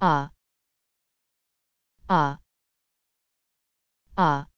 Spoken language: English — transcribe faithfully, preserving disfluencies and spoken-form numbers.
ah, ah, ah.